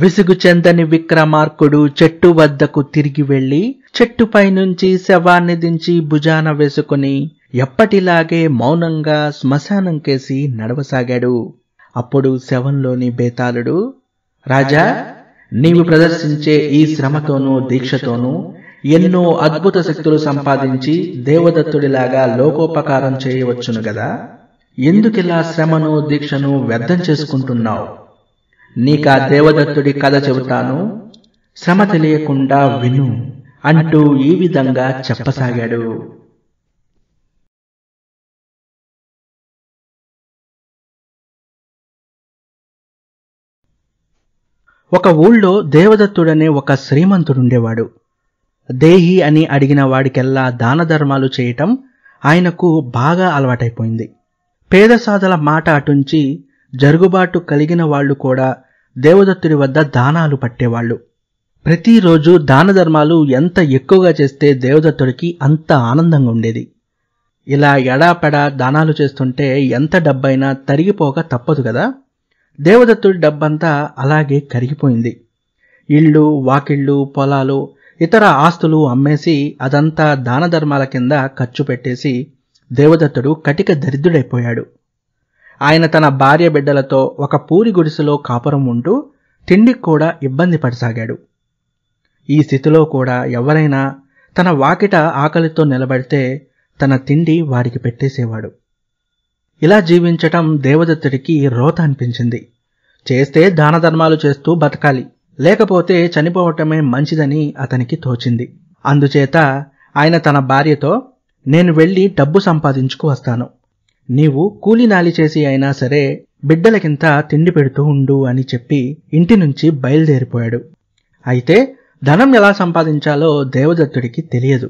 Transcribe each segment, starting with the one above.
విసుగు చెందని విక్రమార్కుడు చెట్టు వద్దకు తిరిగి వెళ్లి చెట్టుపై నుంచి శవాన్ని దించి భుజాన వేసుకుని ఎప్పటిలాగే మౌనంగా శ్మశానం కేసి నడవసాగాడు. అప్పుడు శవంలోని బేతాళుడు, రాజా, నీవు ప్రదర్శించే ఈ శ్రమతోనూ దీక్షతోనూ ఎన్నో అద్భుత శక్తులు సంపాదించి దేవదత్తుడిలాగా లోకోపకారం చేయవచ్చును గదా. ఎందుకిలా శ్రమను దీక్షను వ్యర్థం చేసుకుంటున్నావు? నీకా దేవదత్తుడి కథ చెబుతాను, శ్రమ తెలియకుండా విను అంటూ ఈ విధంగా చెప్పసాగాడు. ఒక ఊళ్ళో దేవదత్తుడనే ఒక శ్రీమంతుడుండేవాడు. దేహి అని అడిగిన వాడికెల్లా దాన ధర్మాలు చేయటం ఆయనకు బాగా అలవాటైపోయింది. పేద సాధల మాట అటుంచి జరుగుబాటు కలిగిన వాళ్ళు కూడా దేవదత్తుడి వద్ద దానాలు పట్టేవాళ్ళు. ప్రతిరోజు దాన ధర్మాలు ఎంత ఎక్కువగా చేస్తే దేవదత్తుడికి అంత ఆనందంగా ఉండేది. ఇలా ఎడాపెడా దానాలు చేస్తుంటే ఎంత డబ్బైనా తరిగిపోక తప్పదు కదా. దేవదత్తుడి డబ్బంతా అలాగే కరిగిపోయింది. ఇళ్ళు, వాకిళ్ళు, పొలాలు, ఇతర ఆస్తులు అమ్మేసి అదంతా దాన ధర్మాల కింద ఖర్చు పెట్టేసి దేవదత్తుడు కటిక దరిద్రుడైపోయాడు. ఆయన తన భార్య బిడ్డలతో ఒక పూరి గుడిసెలో కాపురం ఉంటూ తిండికి కూడా ఇబ్బంది పడసాగాడు. ఈ స్థితిలో కూడా ఎవరైనా తన వాకిట ఆకలితో నిలబడితే తన తిండి వారికి పెట్టేసేవాడు. ఇలా జీవించటం దేవదత్తుడికి రోత అనిపించింది. చేస్తే దాన ధర్మాలు చేస్తూ బతకాలి, లేకపోతే చనిపోవటమే మంచిదని అతనికి తోచింది. అందుచేత ఆయన తన భార్యతో, నేను వెళ్ళి డబ్బు సంపాదించుకు వస్తాను, నీవు కూలినాలి చేసి అయినా సరే బిడ్డలకింత తిండి పెడుతూ ఉండు అని చెప్పి ఇంటి నుంచి బయలుదేరిపోయాడు. అయితే ధనం ఎలా సంపాదించాలో దేవదత్తుడికి తెలియదు.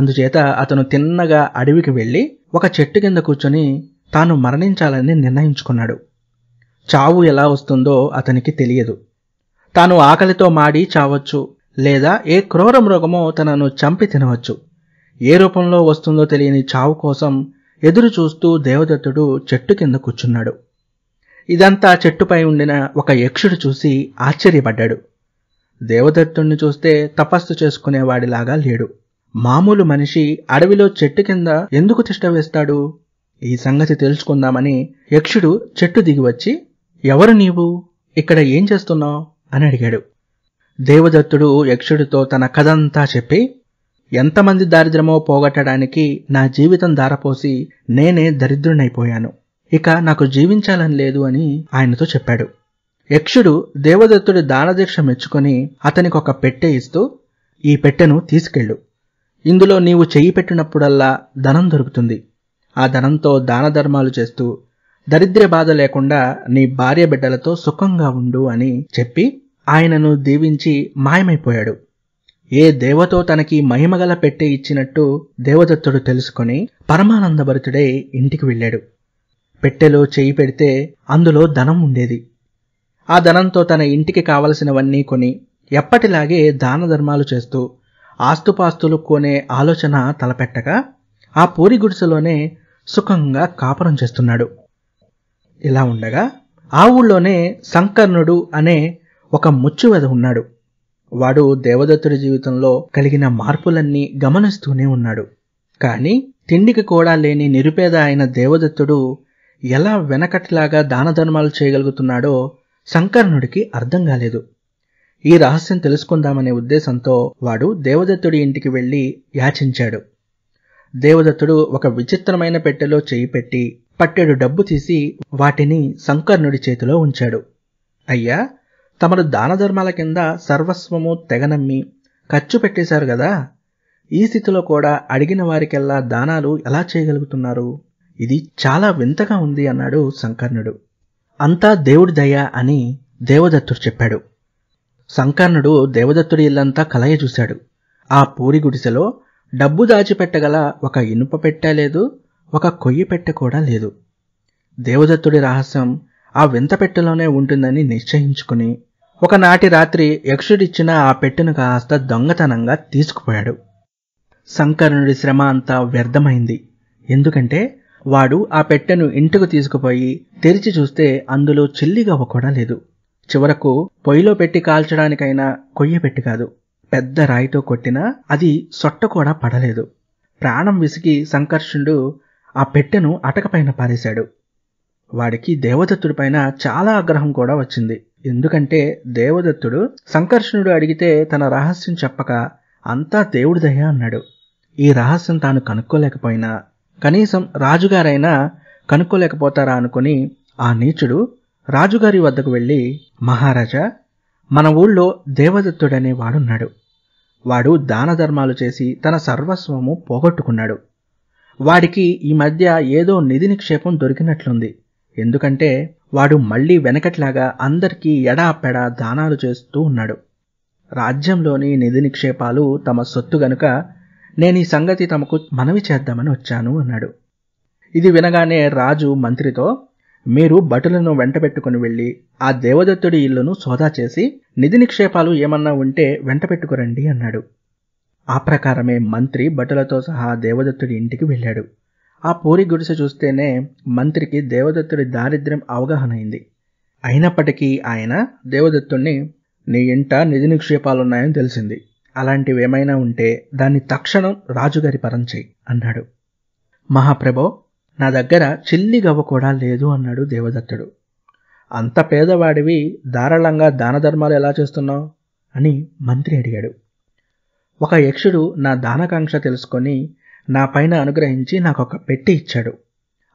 అందుచేత అతను తిన్నగా అడవికి వెళ్ళి ఒక చెట్టు కింద కూర్చొని తాను మరణించాలని నిర్ణయించుకున్నాడు. చావు ఎలా వస్తుందో అతనికి తెలియదు. తాను ఆకలితో మాడి చావచ్చు, లేదా ఏ క్రూర మృగమో తనను చంపి తినవచ్చు. ఏ రూపంలో వస్తుందో తెలియని చావు కోసం ఎదురు చూస్తూ దేవదత్తుడు చెట్టు కింద కూర్చున్నాడు. ఇదంతా చెట్టుపై ఉండిన ఒక యక్షుడు చూసి ఆశ్చర్యపడ్డాడు. దేవదత్తుణ్ణి చూస్తే తపస్సు చేసుకునేవాడిలాగా లేడు. మామూలు మనిషి అడవిలో చెట్టు కింద ఎందుకు తిష్ట వేస్తాడు? ఈ సంగతి తెలుసుకుందామని యక్షుడు చెట్టు దిగివచ్చి, ఎవరు నీవు? ఇక్కడ ఏం చేస్తున్నావు అని అడిగాడు. దేవదత్తుడు యక్షుడితో తన కథంతా చెప్పి, ఎంతమంది దారిద్ర్యమో పోగొట్టడానికి నా జీవితం దారపోసి నేనే దరిద్రునైపోయాను, ఇక నాకు జీవించాలని లేదు అని ఆయనతో చెప్పాడు. యక్షుడు దేవదత్తుడి దానదీక్ష మెచ్చుకొని అతనికి ఒక పెట్టె ఇస్తూ, ఈ పెట్టెను తీసుకెళ్ళు, ఇందులో నీవు చెయ్యి పెట్టినప్పుడల్లా ధనం దొరుకుతుంది. ఆ ధనంతో దాన ధర్మాలు చేస్తూ దరిద్ర బాధ లేకుండా నీ భార్య బిడ్డలతో సుఖంగా ఉండు అని చెప్పి ఆయనను దీవించి మాయమైపోయాడు. ఏ దేవతో తనకి మహిమగల పెట్టె ఇచ్చినట్టు దేవదత్తుడు తెలుసుకొని పరమానందభరితుడై ఇంటికి వెళ్ళాడు. పెట్టెలో చేయి పెడితే అందులో ధనం ఉండేది. ఆ ధనంతో తన ఇంటికి కావలసినవన్నీ కొని ఎప్పటిలాగే దాన ధర్మాలు చేస్తూ ఆస్తుపాస్తులు కొనే ఆలోచన తలపెట్టగా ఆ పూరి గుడిసెలోనే సుఖంగా కాపురం చేస్తున్నాడు. ఇలా ఉండగా ఆ ఊళ్ళోనే సంకర్ణుడు అనే ఒక ముచ్చువెద ఉన్నాడు. వాడు దేవదత్తుడి జీవితంలో కలిగిన మార్పులన్నీ గమనిస్తూనే ఉన్నాడు. కానీ తిండికి కూడా లేని నిరుపేద అయిన దేవదత్తుడు ఎలా వెనకటిలాగా దాన ధర్మాలు చేయగలుగుతున్నాడో సంకర్ణుడికి అర్థం కాలేదు. ఈ రహస్యం తెలుసుకుందామనే ఉద్దేశంతో వాడు దేవదత్తుడి ఇంటికి వెళ్ళి యాచించాడు. దేవదత్తుడు ఒక విచిత్రమైన పెట్టెలో చేయి పెట్టి పట్టెడు డబ్బు తీసి వాటిని సంకర్ణుడి చేతిలో ఉంచాడు. అయ్యా, తమరు దాన ధర్మాల కింద సర్వస్వము తెగనమ్మి ఖర్చు పెట్టేశారు కదా, ఈ స్థితిలో కూడా అడిగిన వారికెల్లా దానాలు ఎలా చేయగలుగుతున్నారు? ఇది చాలా వింతగా ఉంది అన్నాడు సంకర్ణుడు. అంతా దేవుడి దయ అని దేవదత్తుడు చెప్పాడు. సంకర్ణుడు దేవదత్తుడి ఇల్లంతా కలయ చూశాడు. ఆ పూరి గుడిసెలో డబ్బు దాచిపెట్టగల ఒక ఇనుప పెట్టె లేదు, ఒక కొయ్యి పెట్టె కూడా లేదు. దేవదత్తుడి రహస్యం ఆ వింత పెట్టెలోనే ఉంటుందని నిశ్చయించుకుని ఒకనాటి రాత్రి యక్షుడిచ్చిన ఆ పెట్టెను కాస్త దొంగతనంగా తీసుకుపోయాడు. సంకర్ణుడి శ్రమ అంతా వ్యర్థమైంది. ఎందుకంటే వాడు ఆ పెట్టెను ఇంటికి తీసుకుపోయి తెరిచి చూస్తే అందులో చిల్లిగవ్వ కూడా లేదు. చివరకు పొయ్యిలో పెట్టి కాల్చడానికైనా కొయ్య పెట్టి కాదు, పెద్ద రాయితో కొట్టినా అది సొట్ట కూడా పడలేదు. ప్రాణం విసిగి సంకర్షణుడు ఆ పెట్టెను అటకపైన పారేశాడు. వాడికి దేవదత్తుడిపైన చాలా ఆగ్రహం కూడా వచ్చింది. ఎందుకంటే దేవదత్తుడు సంకర్షణుడు అడిగితే తన రహస్యం చెప్పక అంతా దేవుడి దయ అన్నాడు. ఈ రహస్యం తాను కనుక్కోలేకపోయినా కనీసం రాజుగారైనా కనుక్కోలేకపోతారా అనుకుని ఆ నీచుడు రాజుగారి వద్దకు వెళ్ళి, మహారాజా, మన ఊళ్ళో దేవదత్తుడనే వాడున్నాడు. వాడు దాన ధర్మాలు చేసి తన సర్వస్వము పోగొట్టుకున్నాడు. వాడికి ఈ మధ్య ఏదో నిధి నిక్షేపం దొరికినట్లుంది. ఎందుకంటే వాడు మళ్లీ వెనకట్లాగా అందరికీ ఎడాపెడా దానాలు చేస్తూ ఉన్నాడు. రాజ్యంలోని నిధి నిక్షేపాలు తమ సొత్తు గనుక నేను ఈ సంగతి తమకు మనవి చేద్దామని వచ్చాను అన్నాడు. ఇది వినగానే రాజు మంత్రితో, మీరు భటులను వెంటబెట్టుకుని వెళ్ళి ఆ దేవదత్తుడి ఇల్లును సోదా చేసి నిధి నిక్షేపాలు ఏమన్నా ఉంటే వెంటబెట్టుకురండి అన్నాడు. ఆ ప్రకారమే మంత్రి భటులతో సహా దేవదత్తుడి ఇంటికి వెళ్ళాడు. ఆ పూరి గుడిసె చూస్తేనే మంత్రికి దేవదత్తుడి దారిద్ర్యం అవగాహన అయింది. అయినప్పటికీ ఆయన దేవదత్తుడిని, నీ ఇంట నిధి నిక్షేపాలున్నాయని తెలిసింది, అలాంటివేమైనా ఉంటే దాన్ని తక్షణం రాజుగారి పరం చేయి అన్నాడు. మహాప్రభో, నా దగ్గర చిల్లి గవ్వ కూడా లేదు అన్నాడు దేవదత్తుడు. అంత పేదవాడివి ధారాళంగా దాన ధర్మాలు ఎలా చేస్తున్నావు అని మంత్రి అడిగాడు. ఒక యక్షుడు నా దానకాంక్ష తెలుసుకొని నా పైన అనుగ్రహించి నాకొక పెట్టె ఇచ్చాడు.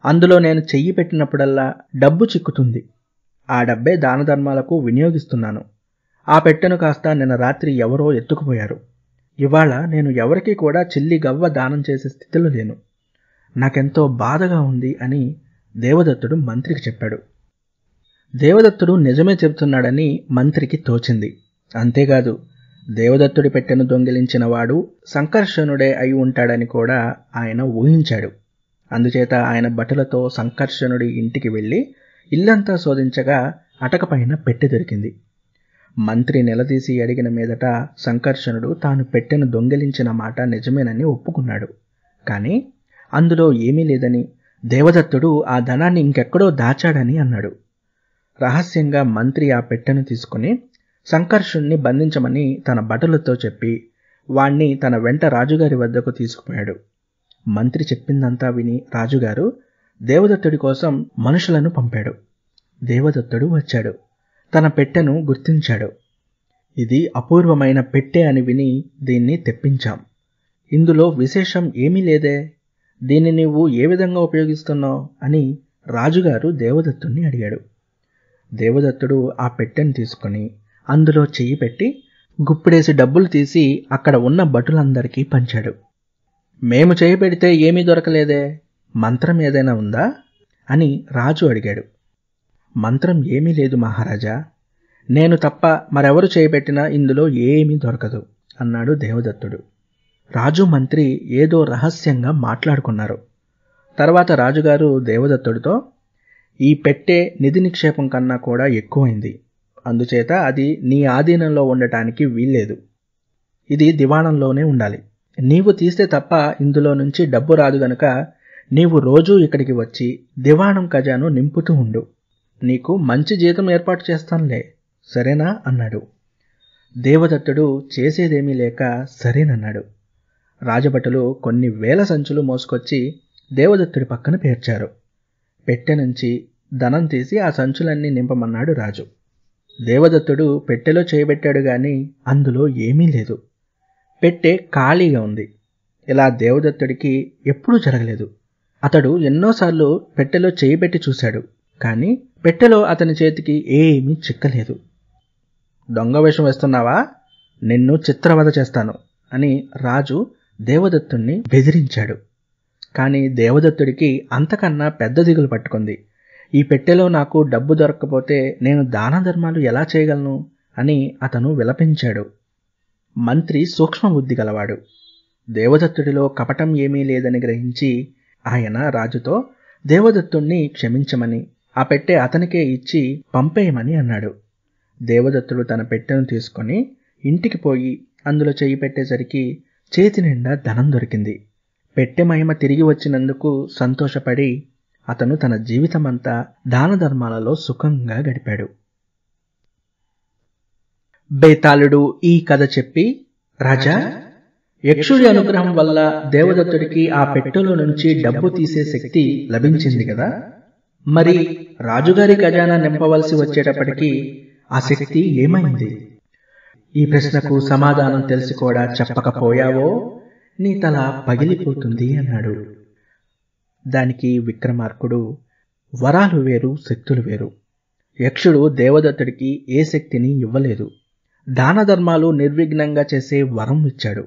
అందులో నేను చెయ్యి పెట్టినప్పుడల్లా డబ్బు చిక్కుతుంది. ఆ డబ్బే దాన ధర్మాలకు వినియోగిస్తున్నాను. ఆ పెట్టెను కాస్త నిన్న రాత్రి ఎవరో ఎత్తుకుపోయారు. ఇవాళ నేను ఎవరికీ కూడా చిల్లి గవ్వ దానం చేసే స్థితిలో లేను. నాకెంతో బాధగా ఉంది అని దేవదత్తుడు మంత్రికి చెప్పాడు. దేవదత్తుడు నిజమే చెబుతున్నాడని మంత్రికి తోచింది. అంతేకాదు, దేవదత్తుడి పెట్టెను దొంగిలించిన వాడు సంకర్షణుడే అయి ఉంటాడని కూడా ఆయన ఊహించాడు. అందుచేత ఆయన భటులతో సంకర్షణుడి ఇంటికి వెళ్ళి ఇల్లంతా శోధించగా అటకపైన పెట్టె దొరికింది. మంత్రి నిలదీసి అడిగిన మీదట సంకర్షణుడు తాను పెట్టెను దొంగిలించిన మాట నిజమేనని ఒప్పుకున్నాడు. కానీ అందులో ఏమీ లేదని, దేవదత్తుడు ఆ ధనాన్ని ఇంకెక్కడో దాచాడని అన్నాడు. రహస్యంగా మంత్రి ఆ పెట్టెను తీసుకుని సంకర్షుణ్ణి బంధించమని తన భటులతో చెప్పి వాణ్ణి తన వెంట రాజుగారి వద్దకు తీసుకుపోయాడు. మంత్రి చెప్పిందంతా విని రాజుగారు దేవదత్తుడి కోసం మనుషులను పంపాడు. దేవదత్తుడు వచ్చాడు. తన పెట్టెను గుర్తించాడు. ఇది అపూర్వమైన పెట్టె అని విని దీన్ని తెప్పించాం. ఇందులో విశేషం ఏమీ లేదే, దీన్ని నీవు ఏ విధంగా ఉపయోగిస్తున్నావు అని రాజుగారు దేవదత్తుడిని అడిగాడు. దేవదత్తుడు ఆ పెట్టెను తీసుకుని అందులో చెయ్యి పెట్టి గుప్పిడేసి డబ్బులు తీసి అక్కడ ఉన్న భటులందరికీ పంచాడు. మేము చెయ్యి పెడితే ఏమీ దొరకలేదే, మంత్రం ఏదైనా ఉందా అని రాజు అడిగాడు. మంత్రం ఏమీ లేదు మహారాజా, నేను తప్ప మరెవరు చెయ్యి పెట్టినా ఇందులో ఏమీ దొరకదు అన్నాడు దేవదత్తుడు. రాజు మంత్రి ఏదో రహస్యంగా మాట్లాడుకున్నారు. తర్వాత రాజుగారు దేవదత్తుడితో, ఈ పెట్టే నిధి నిక్షేపం కన్నా కూడా ఎక్కువైంది, అందుచేత అది నీ ఆధీనంలో ఉండటానికి వీల్లేదు. ఇది దివాణంలోనే ఉండాలి. నీవు తీస్తే తప్ప ఇందులో నుంచి డబ్బు రాదు గనుక నీవు రోజూ ఇక్కడికి వచ్చి దివాణం ఖజాను నింపుతూ ఉండు. నీకు మంచి జీతం ఏర్పాటు చేస్తానులే, సరేనా అన్నాడు. దేవదత్తుడు చేసేదేమీ లేక సరేనన్నాడు. రాజభటులు కొన్ని వేల సంచులు మోసుకొచ్చి దేవదత్తుడి పక్కన పేర్చారు. పెట్టె నుంచి ధనం తీసి ఆ సంచులన్నీ నింపమన్నాడు రాజు. దేవదత్తుడు పెట్టెలో చేయబెట్టాడు గాని అందులో ఏమీ లేదు. పెట్టె ఖాళీగా ఉంది. ఇలా దేవదత్తుడికి ఎప్పుడూ జరగలేదు. అతడు ఎన్నోసార్లు పెట్టెలో చేయబెట్టి చూశాడు. కానీ పెట్టెలో అతని చేతికి ఏమీ చిక్కలేదు. దొంగ వేషం వేస్తున్నావా, నిన్ను చిత్రవధ చేస్తాను అని రాజు దేవదత్తుణ్ణి బెదిరించాడు. కానీ దేవదత్తుడికి అంతకన్నా పెద్ద దిగులు పట్టుకుంది. ఈ పెట్టెలో నాకు డబ్బు దొరక్కపోతే నేను దాన ధర్మాలు ఎలా చేయగలను అని అతను విలపించాడు. మంత్రి సూక్ష్మ బుద్ధి గలవాడు. దేవదత్తుడిలో కపటం ఏమీ లేదని గ్రహించి ఆయన రాజుతో దేవదత్తుణ్ణి క్షమించమని ఆ పెట్టె అతనికే ఇచ్చి పంపేయమని అన్నాడు. దేవదత్తుడు తన పెట్టెను తీసుకుని ఇంటికి పోయి అందులో చెయ్యి పెట్టేసరికి చేతి నిండా ధనం దొరికింది. పెట్టె మహిమ తిరిగి వచ్చినందుకు సంతోషపడి అతను తన జీవితమంతా దాన ధర్మాలలో సుఖంగా గడిపాడు. బేతాళుడు ఈ కథ చెప్పి, రాజా, యక్షుడి అనుగ్రహం వల్ల దేవదత్తుడికి ఆ పెట్టెలో నుంచి డబ్బు తీసే శక్తి లభించింది కదా, మరి రాజుగారి ఖజానా నింపవలసి వచ్చేటప్పటికీ ఆ శక్తి ఏమైంది? ఈ ప్రశ్నకు సమాధానం తెలిసి కూడా చెప్పకపోయావో నీ తల పగిలిపోతుంది అన్నాడు. దానికి విక్రమార్కుడు, వరాలు వేరు, శక్తులు వేరు. యక్షుడు దేవదత్తుడికి ఏ శక్తిని ఇవ్వలేదు. దాన ధర్మాలు నిర్విఘ్నంగా చేసే వరం ఇచ్చాడు.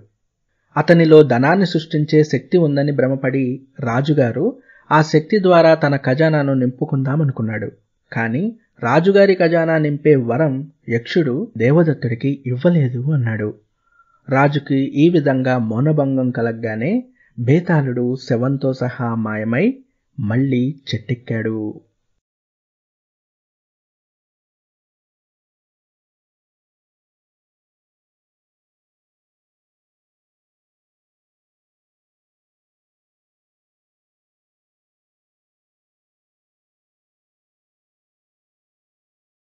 అతనిలో ధనాన్ని సృష్టించే శక్తి ఉందని భ్రమపడి రాజుగారు ఆ శక్తి ద్వారా తన ఖజానాను నింపుకుందామనుకున్నాడు. కానీ రాజుగారి ఖజానా నింపే వరం యక్షుడు దేవదత్తుడికి ఇవ్వలేదు అన్నాడు. రాజుకి ఈ విధంగా మౌనభంగం కలగ్గానే బేతాళుడు శవంతో సహా మాయమై మళ్ళీ చెట్టెక్కాడు.